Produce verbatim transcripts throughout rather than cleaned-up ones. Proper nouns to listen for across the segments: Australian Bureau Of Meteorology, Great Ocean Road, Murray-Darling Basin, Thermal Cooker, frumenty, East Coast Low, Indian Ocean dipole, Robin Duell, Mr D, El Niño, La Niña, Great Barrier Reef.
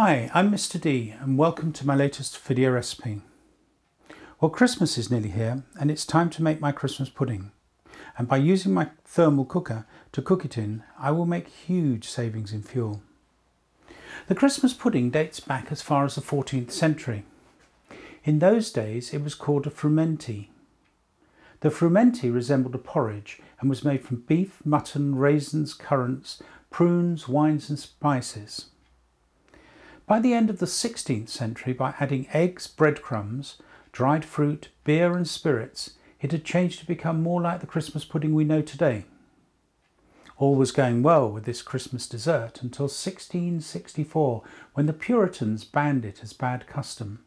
Hi, I'm Mister D and welcome to my latest video recipe. Well, Christmas is nearly here and it's time to make my Christmas pudding. And by using my thermal cooker to cook it in, I will make huge savings in fuel. The Christmas pudding dates back as far as the fourteenth century. In those days it was called a frumenty. The frumenty resembled a porridge and was made from beef, mutton, raisins, currants, prunes, wines and spices. By the end of the sixteenth century, by adding eggs, breadcrumbs, dried fruit, beer and spirits, it had changed to become more like the Christmas pudding we know today. All was going well with this Christmas dessert until sixteen sixty-four, when the Puritans banned it as bad custom.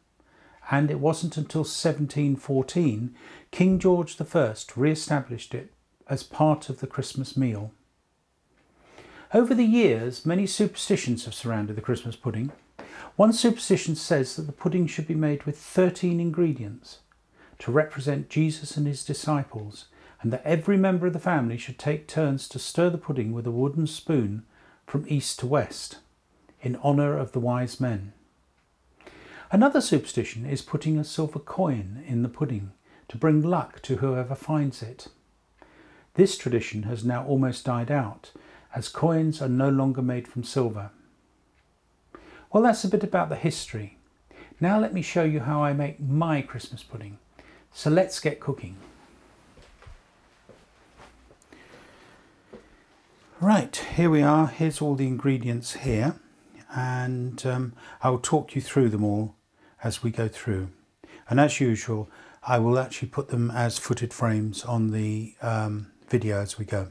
And it wasn't until seventeen fourteen King George the First re-established it as part of the Christmas meal. Over the years, many superstitions have surrounded the Christmas pudding. One superstition says that the pudding should be made with thirteen ingredients to represent Jesus and his disciples, and that every member of the family should take turns to stir the pudding with a wooden spoon from east to west, in honour of the wise men. Another superstition is putting a silver coin in the pudding to bring luck to whoever finds it. This tradition has now almost died out, as coins are no longer made from silver. Well, that's a bit about the history. Now let me show you how I make my Christmas pudding. So let's get cooking. Right, here we are. Here's all the ingredients here, and um, I'll talk you through them all as we go through. And as usual, I will actually put them as footed frames on the um, video as we go.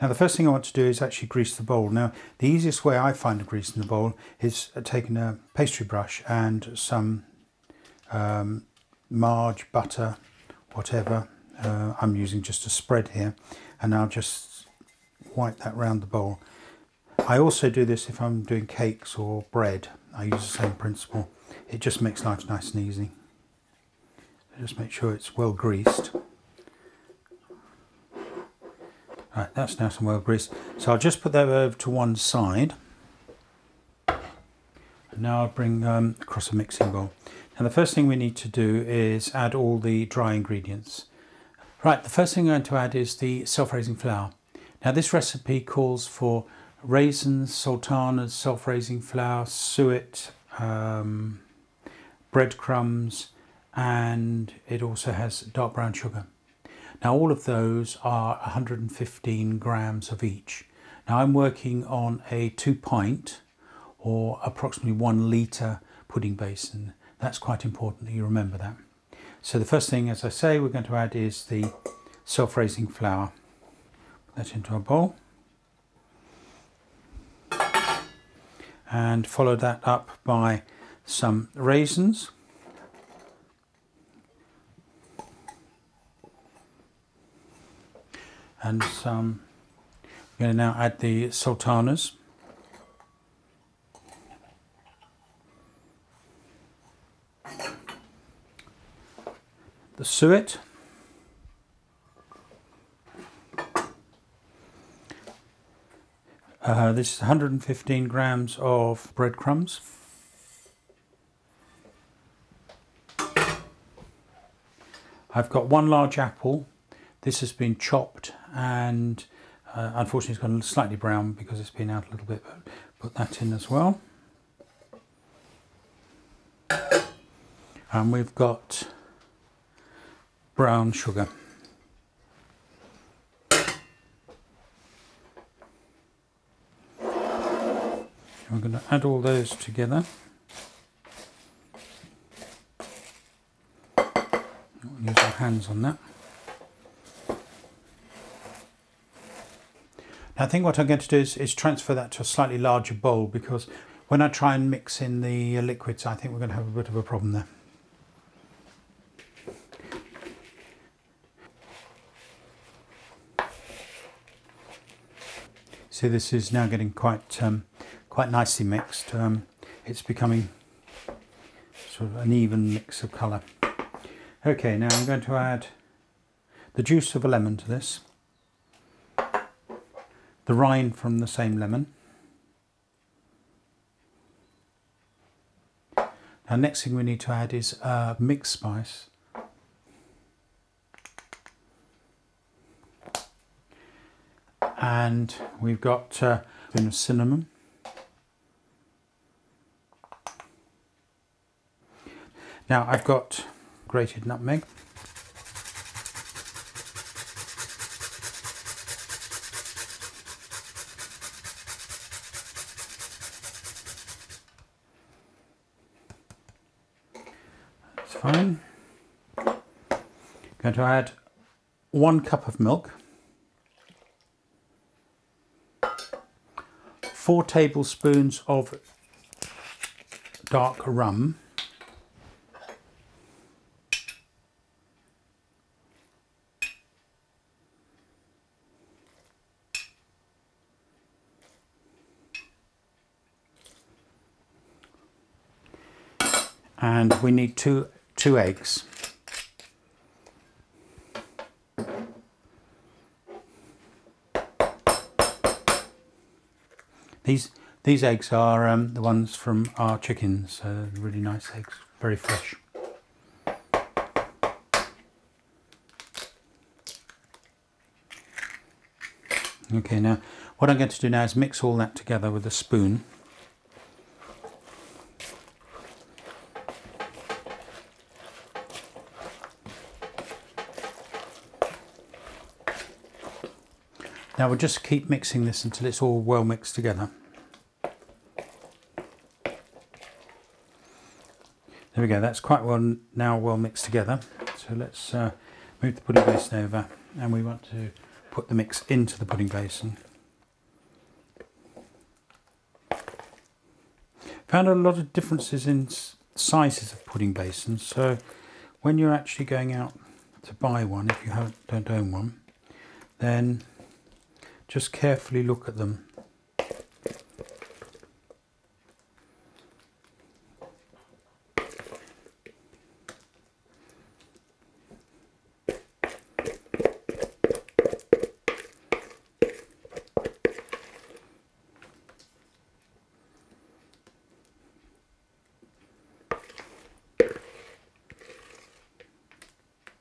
Now the first thing I want to do is actually grease the bowl. Now the easiest way I find of greasing the bowl is taking a pastry brush and some um, marge, butter, whatever. Uh, I'm using just a spread here, and I'll just wipe that round the bowl. I also do this if I'm doing cakes or bread. I use the same principle. It just makes life nice and easy. Just make sure it's well greased. Right, that's nice and well greased. So I'll just put that over to one side. And now I'll bring um, across a mixing bowl. Now the first thing we need to do is add all the dry ingredients. Right, the first thing I'm going to add is the self-raising flour. Now this recipe calls for raisins, sultanas, self-raising flour, suet, um, breadcrumbs, and it also has dark brown sugar. Now all of those are one hundred fifteen grams of each. Now I'm working on a two pint or approximately one litre pudding base, and that's quite important that you remember that. So the first thing, as I say, we're going to add is the self-raising flour. Put that into a bowl. And follow that up by some raisins. And some, we're going to now add the sultanas. The suet. Uh, this is one hundred fifteen grams of breadcrumbs. I've got one large apple. This has been chopped and uh, unfortunately it's gone slightly brown because it's been out a little bit, but put that in as well. And we've got brown sugar. We're going to add all those together. We'll use our hands on that. I think what I'm going to do is, is transfer that to a slightly larger bowl, because when I try and mix in the liquids, I think we're going to have a bit of a problem there. See, this is now getting quite um, quite nicely mixed. Um, it's becoming sort of an even mix of colour. Okay, now I'm going to add the juice of a lemon to this. The rind from the same lemon, Now next thing we need to add is uh, mixed spice. And we've got uh, a bit of cinnamon. Now I've got grated nutmeg. That's fine. I'm going to add one cup of milk, four tablespoons of dark rum, and we need two two eggs. These these eggs are um, the ones from our chickens. Uh, really nice eggs, very fresh. Okay, now what I'm going to do now is mix all that together with a spoon. Now we'll just keep mixing this until it's all well mixed together. There we go, that's quite well now well mixed together. So let's uh, move the pudding basin over, and we want to put the mix into the pudding basin. Found a lot of differences in sizes of pudding basins, so when you're actually going out to buy one, if you haven't, don't own one, then just carefully look at them.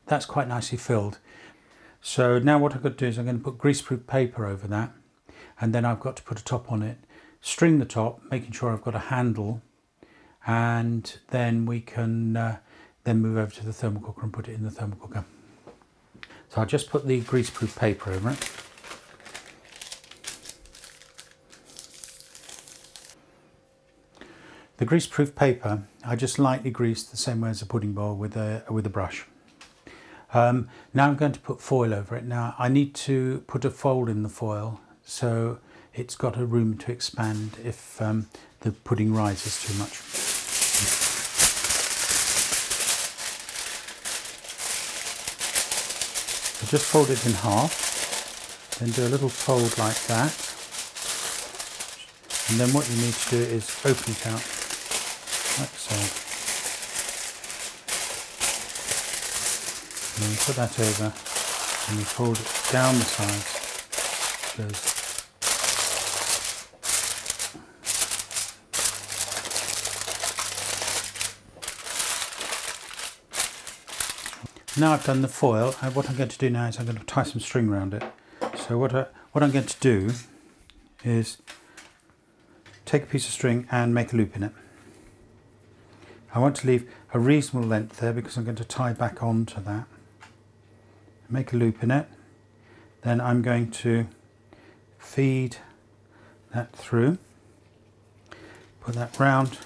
That's quite nicely filled. So now what I've got to do is I'm going to put greaseproof paper over that, and then I've got to put a top on it, string the top, making sure I've got a handle, and then we can uh, then move over to the thermal cooker and put it in the thermal cooker. So I'll just put the greaseproof paper over it. The greaseproof paper, I just lightly grease the same way as a pudding bowl with a, with a brush. Um, now I'm going to put foil over it. Now I need to put a fold in the foil so it's got a room to expand if um, the pudding rises too much. So just fold it in half, then do a little fold like that, and then what you need to do is open it out like so. And put that over, and we fold it down the sides. Goes. Now I've done the foil, and what I'm going to do now is I'm going to tie some string around it. So what I, what I'm going to do is take a piece of string and make a loop in it. I want to leave a reasonable length there because I'm going to tie back onto that. Make a loop in it, then I'm going to feed that through, put that round.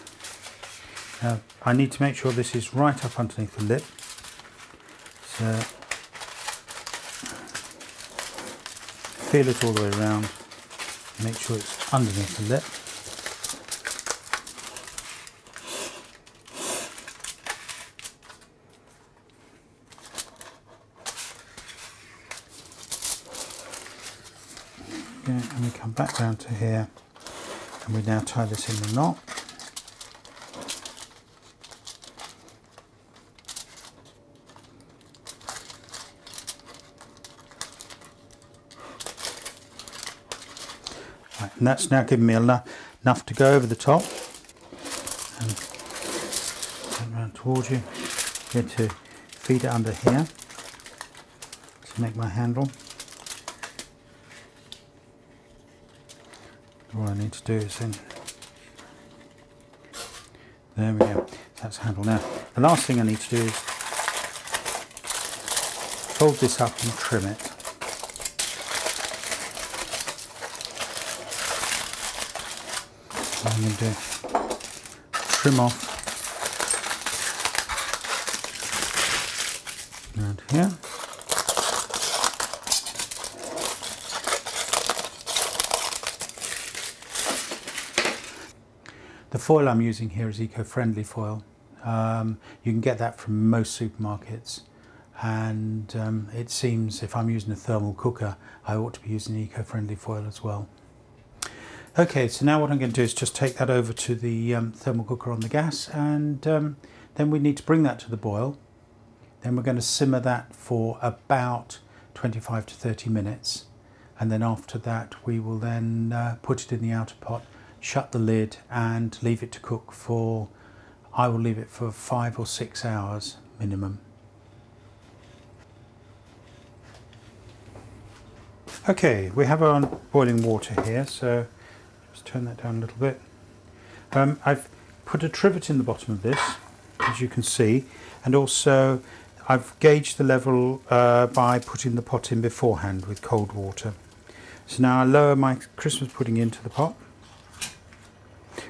Now I need to make sure this is right up underneath the lip, so feel it all the way around, make sure it's underneath the lip. Yeah, and we come back down to here, and we now tie this in the knot. Right, and that's now given me enough enough to go over the top, and towards you. I'm going to feed it under here to make my handle. All I need to do is then, there we go, that's handle. Now the last thing I need to do is fold this up and trim it. So I'm going to trim off around here. The foil I'm using here is eco-friendly foil. Um, you can get that from most supermarkets, and um, it seems if I'm using a thermal cooker, I ought to be using eco-friendly foil as well. Okay, so now what I'm going to do is just take that over to the um, thermal cooker on the gas, and um, then we need to bring that to the boil. Then we're going to simmer that for about twenty-five to thirty minutes, and then after that we will then uh, put it in the outer pot, shut the lid and leave it to cook for, I will leave it for five or six hours minimum. Okay, we have our boiling water here, so just turn that down a little bit. Um, I've put a trivet in the bottom of this, as you can see, and also I've gauged the level uh, by putting the pot in beforehand with cold water. So now I lower my Christmas pudding into the pot.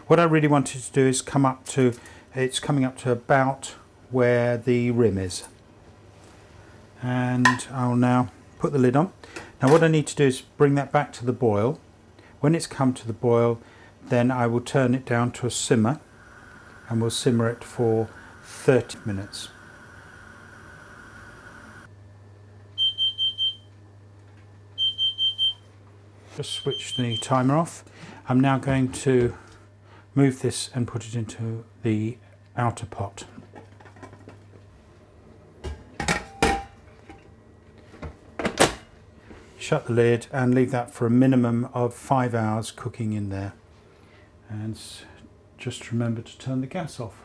What I really wanted to do is come up to, it's coming up to about where the rim is. And I'll now put the lid on. Now what I need to do is bring that back to the boil. When it's come to the boil, then I will turn it down to a simmer, and we'll simmer it for thirty minutes. Just switch the timer off. I'm now going to move this and put it into the outer pot. Shut the lid and leave that for a minimum of five hours cooking in there. And just remember to turn the gas off.